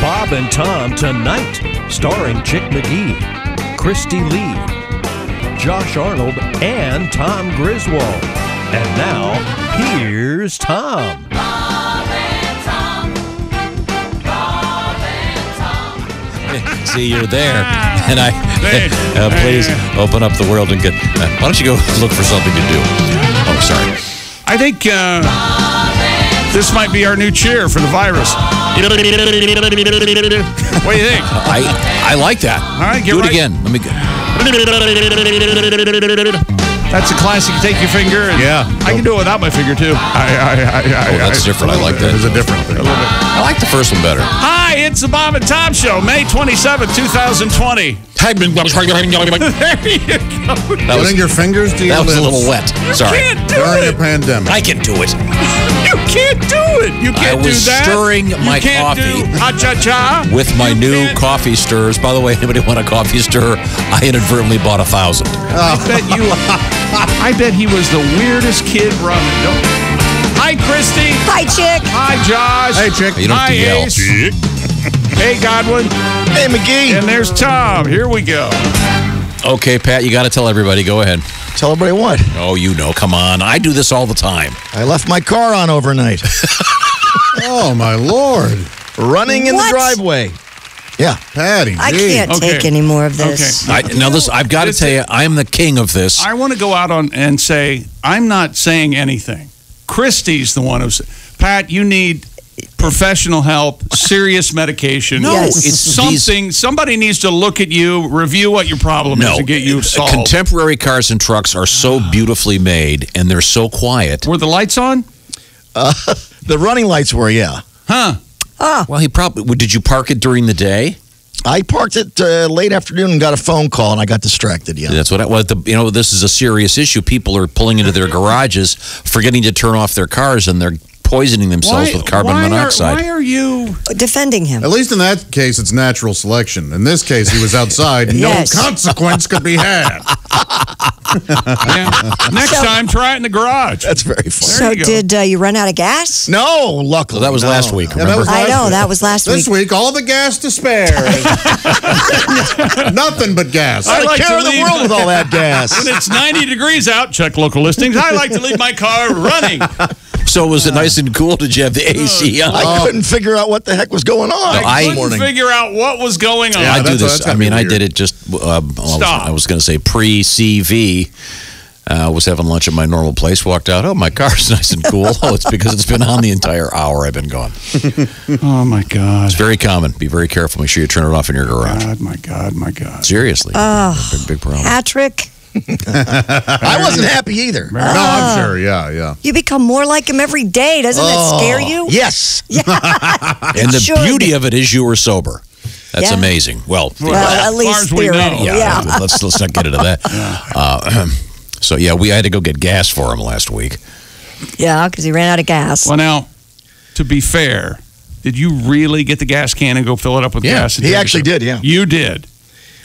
Bob and Tom Tonight, starring Chick McGee, Kristi Lee, Josh Arnold, and Tom Griswold. And now, here's Tom. Bob and Tom. Bob and Tom. See, you're there. And I please open up the world and get. Why don't you go look for something to do? Oh, sorry. I think this might be our new cheer for the virus. What do you think? I like that. All right, do it right. Again. Let me go. That's a classic. Take your finger. And yeah. I can do it without my finger too. That's different. I like that. It's a different thing. A little bit. I like the first one better. Hi, it's the Bob and Tom Show, May 27, 2020. There you go. That was in your fingers. That was a little wet. Sorry. You can't do it. During a pandemic. I can do it. You can't do it. You can't do that. I was stirring my coffee with my new coffee stirs. By the way, anybody want a coffee stirrer? I inadvertently bought 1,000. I bet you. I bet he was the weirdest kid running. Hi, Kristi. Hi, Chick. Hi, Josh. Hey, Chick. You don't have to yell. Hi, Ace. Hey, Godwin. Hey, McGee. And there's Tom. Here we go. Okay, Pat, you got to tell everybody. Go ahead. Tell everybody what? Oh, you know. Come on. I do this all the time. I left my car on overnight. Oh, my Lord. Running in the driveway. Yeah. Patty, I can't take any more of this. Okay. Now, listen, I've got to tell you, I'm the king of this. I want to go out on and say, I'm not saying anything. Kristi's the one who's... Pat, you need... professional help, serious medication. No, it's something. Somebody needs to look at you, review what your problem is, and get you solved. Contemporary cars and trucks are so beautifully made, and they're so quiet. Were the lights on? The running lights were, yeah. Huh? Ah. Well, he probably did. You park it during the day? I parked it late afternoon and got a phone call, and I got distracted. Yeah, that's what I was. You know, this is a serious issue. People are pulling into their garages, forgetting to turn off their cars, and they're poisoning themselves with carbon monoxide. Why are you defending him? At least in that case, it's natural selection. In this case, he was outside. Yes. No consequence could be had. Next time, try it in the garage. That's very funny. So did you run out of gas? No, luckily. Well, that was last week, remember? I know, that was last week. This week, all the gas to spare. Nothing but gas. I like to leave the world with all that gas. When it's 90 degrees out, check local listings. I like to leave my car running. So was it nice and cool? Did you have the AC on? I couldn't figure out what the heck was going on. No, I couldn't figure out what was going on. Yeah, I do this. I mean, I did it just... I was going to say pre-CV. I was having lunch at my normal place, walked out. Oh, my car's nice and cool. Oh, it's because it's been on the entire hour I've been gone. Oh, my God. It's very common. Be very careful. Make sure you turn it off in your garage. God, my God, my God. Seriously. Big problem. Patrick... I wasn't happy either. No, I'm sure. Yeah, yeah. You become more like him every day. Doesn't that scare you? Yes. Yeah. And the beauty of it is you were sober. That's amazing. Well, at least theoretically. Yeah. Let's not get into that. So, yeah, I had to go get gas for him last week. Yeah, because he ran out of gas. Well, now, to be fair, did you really get the gas can and go fill it up with gas? He actually did, yeah. You did.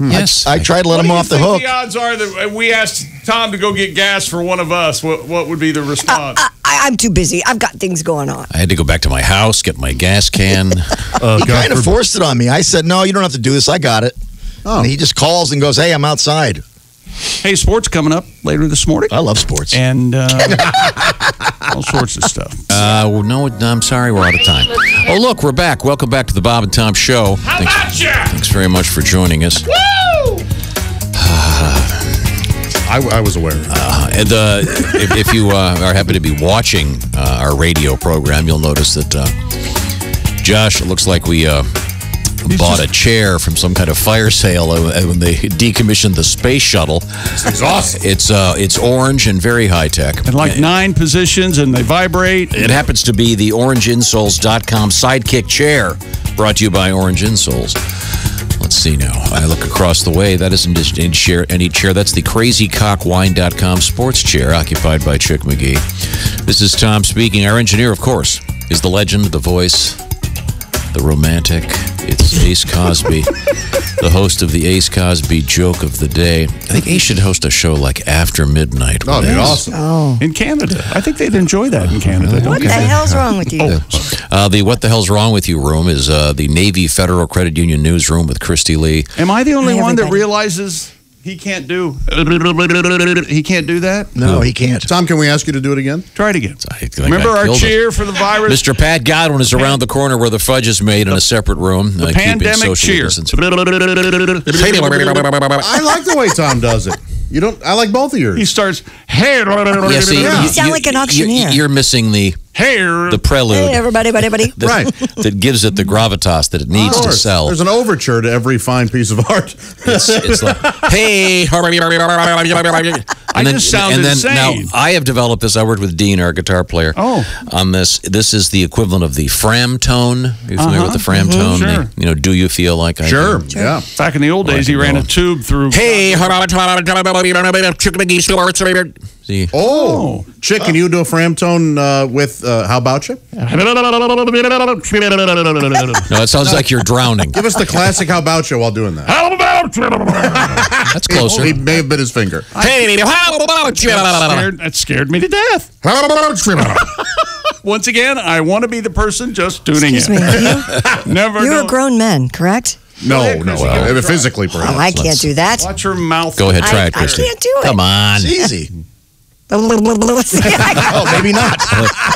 Yes. I tried to let him off the hook. What do you think the odds are that we asked Tom to go get gas for one of us? What would be the response? I'm too busy. I've got things going on. I had to go back to my house, get my gas can. He kind of forced it on me. I said, no, you don't have to do this. I got it. Oh. And he just calls and goes, hey, I'm outside. Hey, sports coming up later this morning. I love sports. And all sorts of stuff. Well, no, I'm sorry. We're out of time. Oh, look, we're back. Welcome back to the Bob and Tom Show. How about you? Thanks very much for joining us. Woo! I was aware. If you are happy to be watching our radio program, you'll notice that, Josh, it looks like we... bought a chair from some kind of fire sale when they decommissioned the space shuttle. It's awesome. It's orange and very high tech. And like 9 positions, and they vibrate. It happens to be the OrangeInsoles.com sidekick chair, brought to you by Orange Insoles. Let's see now. I look across the way. That isn't just any chair. That's the CrazyCockWine.com sports chair, occupied by Chick McGee. This is Tom speaking. Our engineer, of course, is the legend, the voice. the romantic. It's Ace Cosby, the host of the Ace Cosby Joke of the Day. I think Ace should host a show like After Midnight. Oh, that'd be awesome. Oh. In Canada. I think they'd enjoy that in Canada. What the hell's wrong with you? Oh. The What the Hell's Wrong With You room is the Navy Federal Credit Union newsroom with Kristi Lee. Am I the only one that realizes he can't do that? No, he can't. Tom, can we ask you to do it again? Try it again. Remember our cheer for the virus? Mr. Pat Godwin is around the corner where the fudge is made in a separate room. The pandemic cheer. I like the way Tom does it. You don't. I like both of yours. He starts, hey. Yeah, see, yeah. You sound like an auctioneer. You're missing the hair, the prelude. Hey, everybody. That, right. That gives it the gravitas that it needs to sell. There's an overture to every fine piece of art. It's like, hey. And then, now, I have developed this. I worked with Dean, our guitar player, on this. This is the equivalent of the Fram tone. Are you familiar with the Fram tone? Sure. They, you know, do you feel like I do? Sure, yeah. Back in the old days, he ran a tube through. Hey. Chick McGee. See. Oh, Chick, can you do a Fram tone with How About You? No, it sounds like you're drowning. Give us the classic How About You while doing that. How about you? That's closer. He may have bit his finger. That scared me to death. How about you? Once again, I want to be the person just tuning in. Excuse me. You were grown men, correct? No, no. Well, physically, perhaps. Oh, I can't do that. Watch her mouth. Go ahead, try it, Kristi. I can't do it. Come on. It's easy. Oh, maybe not.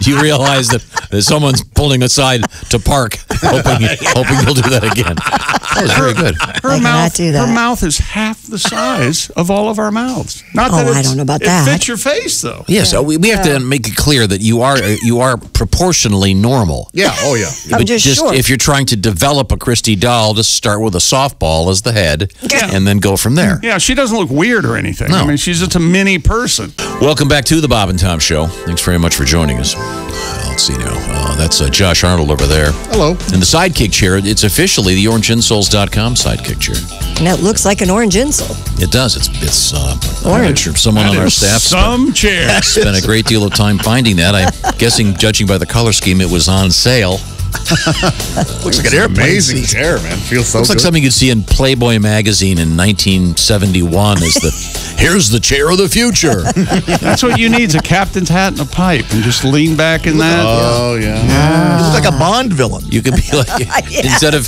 You realize that someone's pulling aside to park, hoping you'll do that again. That was very good. Her mouth is half the size of all of our mouths. Not that I don't know about that. It fits your face, though. Yes, yeah, so we have to make it clear that you are proportionally normal. Yeah. Oh, yeah. But just sure. If you're trying to develop a Kristi doll, just start with a softball as the head, and then go from there. Yeah, she doesn't look weird or anything. No. I mean, she's just a mini person. Welcome back to the Bob and Tom Show. Thanks very much for joining us. Let's see now. That's Josh Arnold over there. Hello. And the sidekick chair, it's officially the OrangeInsoles.com sidekick chair. And it looks like an orange insole. It does. It's orange. Someone on our staff spent a great deal of time finding that. I'm guessing, judging by the color scheme, it was on sale. Looks like an amazing chair, man. Feels so good. Looks like something you'd see in Playboy magazine in 1971 is the, here's the chair of the future. That's what you need is a captain's hat and a pipe and just lean back in that. Oh, yeah. You look like a Bond villain. You could be like, instead of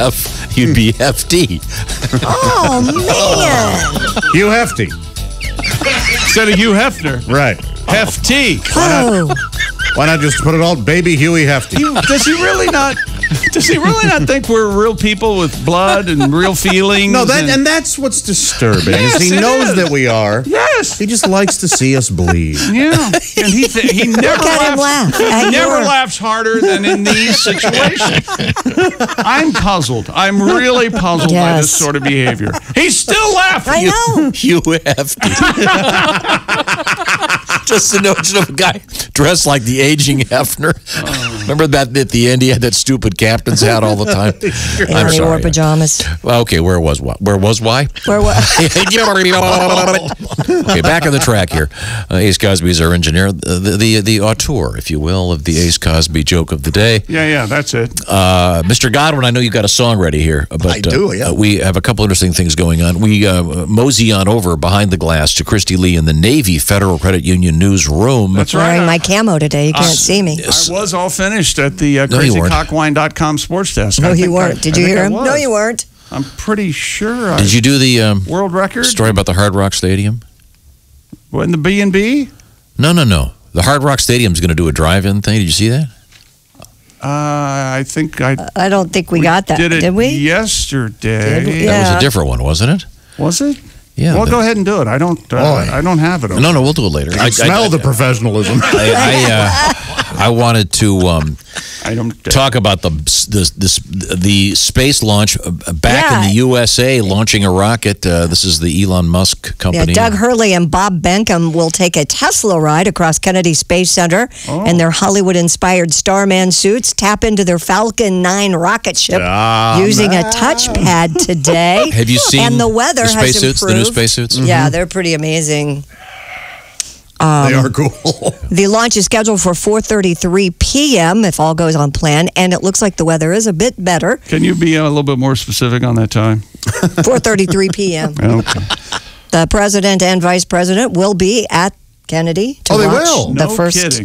F, you'd be FD. Oh, man. Hugh Hefty. Instead of Hugh Hefner. Right. Hefty. Oh. Why not just put it all, Baby Huey Hefty? Does he really not think we're real people with blood and real feelings? No, and that's what's disturbing. Yes, he knows that we are. Yes. He just likes to see us bleed. Yeah. And he never laughs. He never laughs harder than in these situations. I'm puzzled. I'm really puzzled by this sort of behavior. He's still laughing. I know. Huey Hefty. Just the notion of a guy dressed like the aging Hefner. Oh. Remember that at the end he had that stupid captain's hat all the time. I'm sorry. Wore pajamas. Okay, where was what? Where was why? Where was? Okay, back on the track here. Ace Cosby is our engineer, the auteur, if you will, of the Ace Cosby Joke of the Day. Yeah, that's it. Mr. Godwin, I know you got a song ready here, but I do. Yeah, we have a couple interesting things going on. We mosey on over behind the glass to Kristi Lee in the Navy Federal Credit Union newsroom. That's right. Wearing my camo today. You can't see me. I was all finished at the CrazyCockWine.com sports desk. No, you weren't. Did you hear him? No, you weren't. I'm pretty sure. Did you do the world record story about the Hard Rock Stadium? What, in the B&B? No. The Hard Rock Stadium's going to do a drive-in thing. Did you see that? I think I don't think we got that. Did we? Yesterday. That was a different one, wasn't it? Was it? Yeah, well, go ahead and do it. I don't have it. No, we'll do it later. I smell the professionalism. I wanted to talk about the space launch back in the USA, launching a rocket. This is the Elon Musk company. Yeah, Doug Hurley and Bob Behnken will take a Tesla ride across Kennedy Space Center in their Hollywood-inspired Starman suits, tap into their Falcon 9 rocket ship using a touchpad today. Have you seen the spacesuits? The new spacesuits? Yeah, they're pretty amazing. They are cool. The launch is scheduled for 4:33 p.m. if all goes on plan, and it looks like the weather is a bit better. Can you be a little bit more specific on that time? 4:33 p.m. Okay. The president and vice president will be at Kennedy to launch the first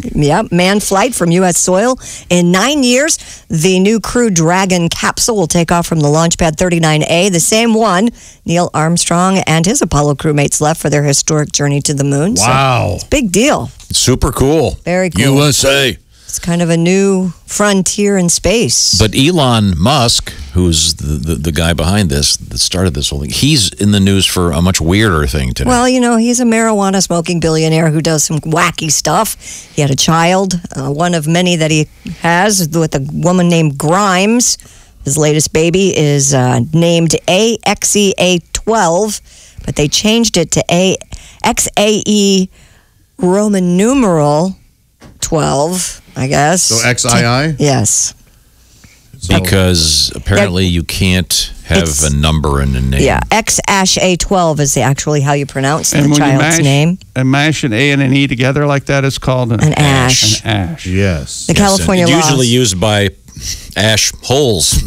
manned flight from U.S. soil in 9 years. The new Crew Dragon capsule will take off from the launch pad 39A, the same one Neil Armstrong and his Apollo crewmates left for their historic journey to the moon. Wow. So it's a big deal. It's super cool. Very cool. USA. It's kind of a new frontier in space. But Elon Musk, who's the guy behind this, that started this whole thing, he's in the news for a much weirder thing today. Well, you know, he's a marijuana-smoking billionaire who does some wacky stuff. He had a child, one of many that he has, with a woman named Grimes. His latest baby is named AXEA12, but they changed it to XAE Roman numeral 12, I guess. So XII? Yes. So because apparently you can't have a number in a name. Yeah, X Æ A-12 is actually how you pronounce the child's name. And mash an A and an E together like that is called an ash. An ash. Yes. The California law. Usually used by ash holes.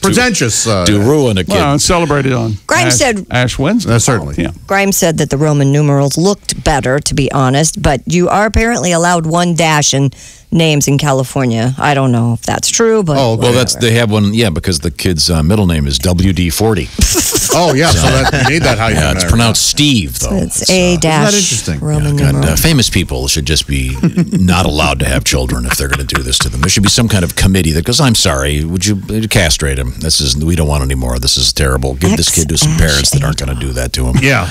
Pretentious. To ruin a kid. Well, it's celebrated on Grimes said, Ash Wednesday. Certainly. Yeah. Grimes said that the Roman numerals looked better, to be honest, but you are apparently allowed one dash in names in California. I don't know if that's true, but well, they have one, yeah, because the kid's middle name is WD 40. Oh, yeah, so that, you need that. How you it's pronounced Steve, though. So it's A dash. Isn't that interesting? Roman numeral. Famous people should just be not allowed to have children if they're going to do this to them. There should be some kind of committee that goes, I'm sorry, would you castrate him? This is, we don't want any more. This is terrible. Give this kid to some parents that aren't going to do that to him. Yeah.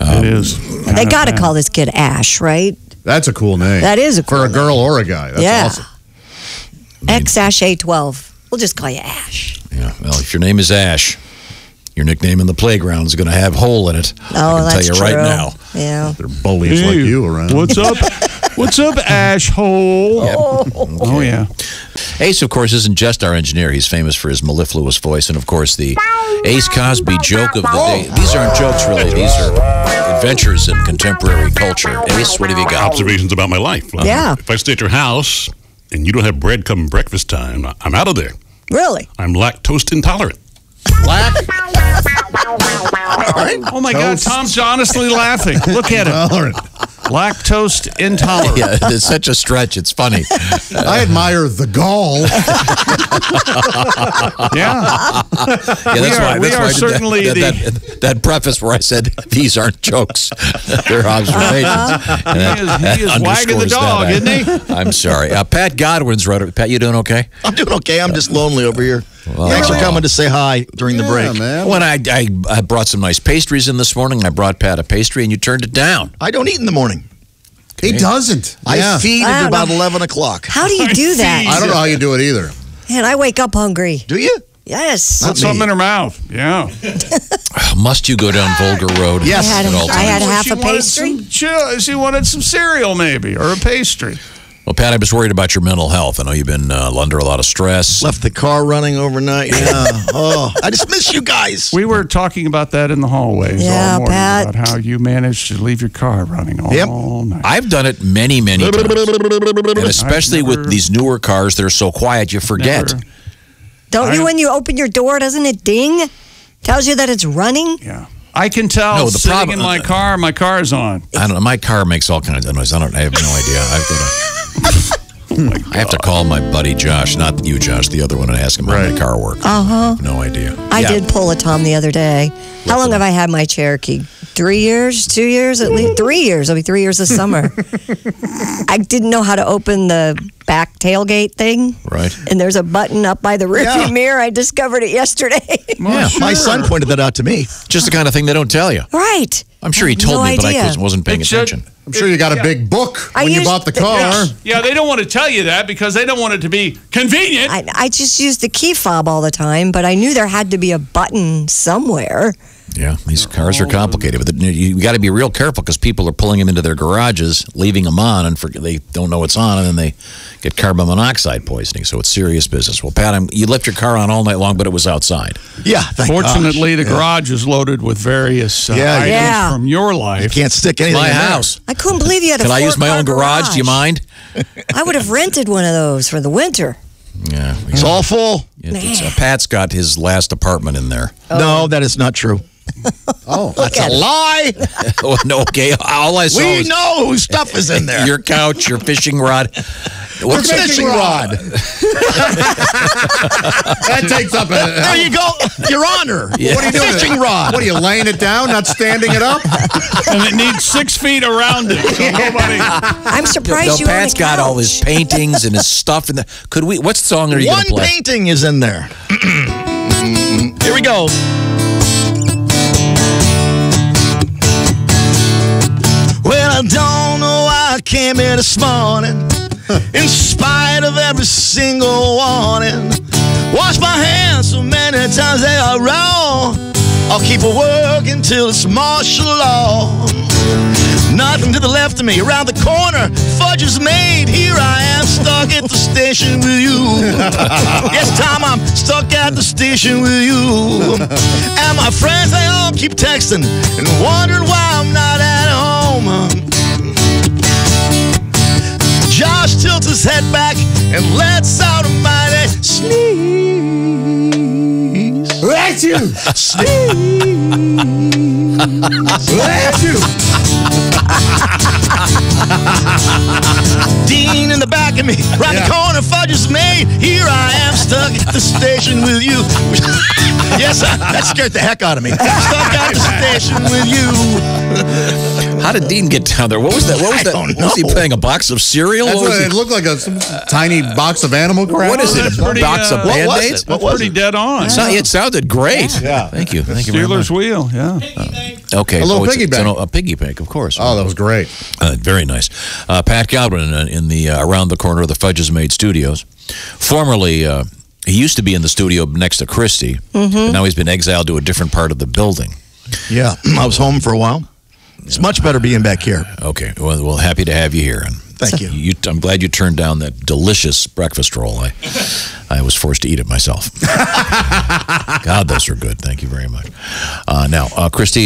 It is. They got to call this kid Ash, right? That's a cool name. That is a cool name. For a girl or a guy. That's awesome. I mean, X Æ A-12. We'll just call you Ash. Yeah. Well, if your name is Ash, your nickname in the playground is going to have hole in it. Oh, that's true. I can tell you right now. Yeah. They're bullies like you around. What's up? What's up, Ash Hole? Yep. Oh, yeah. Ace, of course, isn't just our engineer. He's famous for his mellifluous voice and, of course, the Ace Cosby joke of the day. These aren't jokes, really. These are adventures in contemporary culture. Ace, what have you got? Observations about my life. Yeah. If I stay at your house and you don't have bread come breakfast time, I'm out of there. Really? I'm lactose intolerant. Oh, my God. Tom's honestly laughing. Look at him. Lactose intolerant. Yeah, it's such a stretch. It's funny. I admire the gall. Yeah. That's why I did that preface where I said, these aren't jokes. They're observations. He is wagging the dog, isn't he? I'm sorry. Pat Godwin's wrote. Pat, you doing okay? I'm doing okay. I'm just lonely over here. Well, thanks for coming to say hi during the break. Man. When I brought some nice pastries in this morning. I brought Pat a pastry, and you turned it down. I don't eat in the morning. Okay. He doesn't. I feed at about 11 o'clock. How do you do that? I don't know how you do it either. Man, I wake up hungry. Do you? Yes. Put something in her mouth. Yeah. Must you go down Vulgar Road? Yes. I had half a pastry. She wanted some cereal maybe, or a pastry. Well, Pat, I was worried about your mental health. I know you've been under a lot of stress. Left the car running overnight. Yeah. Oh, I just miss you guys. We were talking about that in the hallways all morning, Pat. About how you managed to leave your car running all night. I've done it many, many times. And especially with these newer cars that are so quiet, you forget. Don't you, when you open your door, doesn't it ding? Tells you that it's running? Yeah. I can tell sitting in my car is on. I don't know. My car makes all kinds of noise. I have no idea. I have to call my buddy Josh, not you, Josh, the other one, and ask him how my car works. Uh-huh. No idea. I did pull a Tom the other day. How long have I had my Cherokee? 3 years? 2 years? At least 3 years. It'll be 3 years this summer. I didn't know how to open the back tailgate thing. Right. And there's a button up by the rearview mirror. I discovered it yesterday. Yeah, sure. My son pointed that out to me. Just the kind of thing they don't tell you. Right. I'm sure he told me, but I wasn't paying attention. I'm sure you got a big book when you bought the car. Yeah, they don't want to tell you that because they don't want it to be convenient. I just used the key fob all the time, but I knew there had to be a button somewhere. Yeah, these cars are complicated. But you got to be real careful because people are pulling them into their garages, leaving them on, and they don't know it's on, and then they get carbon monoxide poisoning. So it's serious business. Well, Pat, you left your car on all night long, but it was outside. Yeah, fortunately, the garage is loaded with various items from your life. You can't stick anything in my house. I couldn't believe you had a four-car garage. Can I use my own garage? Do you mind? I would have rented one of those for the winter. Yeah, it's all full. Pat's got his last apartment in there. Oh. No, that is not true. Oh, that's a lie. Oh, no, okay. All I saw we know whose stuff is in there. Your couch, your fishing rod. What's fishing rod? That takes up there you go, Your Honor. Yeah. What are you doing? Fishing rod. What are you, laying it down, not standing it up? And it needs 6 feet around it. So nobody. I'm surprised you own a couch. Pat's got all his paintings and his stuff in there. Could we? What song are you going to play? One painting is in there. Here we go. Well, I don't know why I came here this morning, in spite of every single warning. Wash my hands so many times they are wrong. I'll keep working till it's martial law. Nothing to the left of me, around the corner, fudge is made. Here I am, stuck at the station with you. Yes, Tom, I'm stuck at the station with you. And my friends, they all keep texting and wondering why I'm not at home. Josh tilts his head back and lets out a mighty sneeze. Let you sneeze. Let you. Dean in the back of me, round the corner, fudge is made. Here I am, stuck at the station with you. Yes, that scared the heck out of me. Stuck at the station with you. How did Dean get down there? What was that? What was that? Was he playing a box of cereal? It looked like a tiny box of animal crap. What is it? A box of Band-Aids? That's pretty dead on. It sounded great. Yeah. Thank you. Thank you very much. Steelers wheel, yeah. Okay. A little piggy bank. A piggy bank, of course. Oh, that was great. Very nice. Pat Godwin in the Around the Corner of the Fudges Made Studios. Formerly, he used to be in the studio next to Kristi. Mm-hmm. Now he's been exiled to a different part of the building. Yeah. I was home for a while. It's much better being back here. Okay. Well, happy to have you here. And thank you. I'm glad you turned down that delicious breakfast roll. I was forced to eat it myself. God, those are good. Thank you very much. Now, Kristi,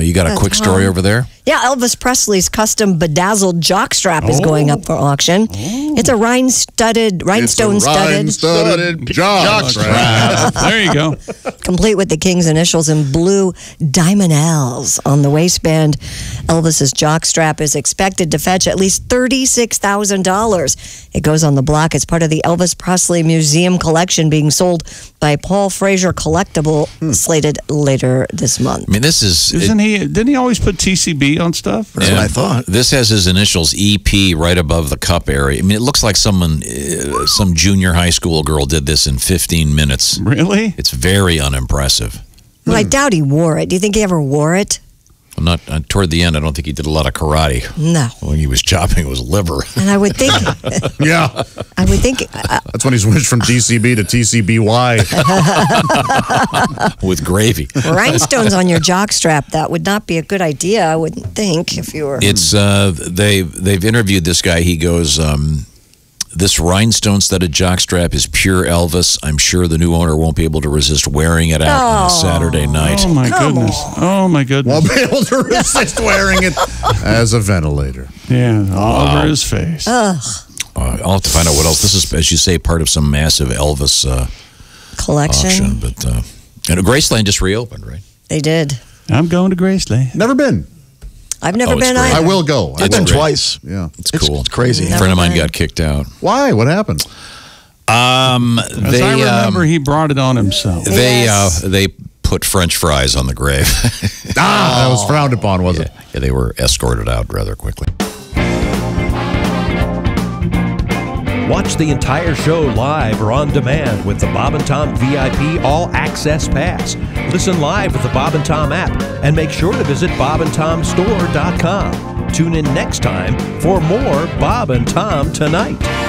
you got a quick story over there? Yeah, Elvis Presley's custom bedazzled jockstrap is going up for auction. Oh. It's a rhinestone-studded jockstrap. There you go. Complete with the King's initials in blue diamonds on the waistband. Elvis's jockstrap is expected to fetch at least $36,000. It goes on the block as part of the Elvis Presley Museum collection being sold by Paul Fraser Collectible, slated later this month. I mean, this is... Didn't he always put TCB on stuff? That's what I thought. This has his initials EP right above the cup area. I mean, it looks like some junior high school girl did this in 15 minutes. Really? It's very unimpressive. Well, I doubt he wore it. Do you think he ever wore it? I'm not. Toward the end, I don't think he did a lot of karate. No. When he was chopping, it was liver. And I would think. Yeah. I would think. That's when he switched from DCB to TCBY. With gravy. Rhinestones on your jockstrap. That would not be a good idea. I wouldn't think if you were. It's they've interviewed this guy. He goes, this rhinestone-studded jockstrap is pure Elvis. I'm sure the new owner won't be able to resist wearing it out on a Saturday night. Oh, my goodness. Oh, my goodness. Won't be able to resist wearing it as a ventilator. Yeah, all over his face. I'll have to find out what else. This is, as you say, part of some massive Elvis collection. Auction, but, and Graceland just reopened, right? They did. I'm going to Graceland. Never been. I've never been either. I will go. I've been twice. Yeah. It's cool. It's crazy. A friend of mine got kicked out. Why? What happened? As I remember, he brought it on himself. They put French fries on the grave. That was frowned upon, wasn't it? Yeah, they were escorted out rather quickly. Watch the entire show live or on demand with the Bob and Tom VIP All Access Pass. Listen live with the Bob and Tom app and make sure to visit BobandTomStore.com. Tune in next time for more Bob and Tom Tonight.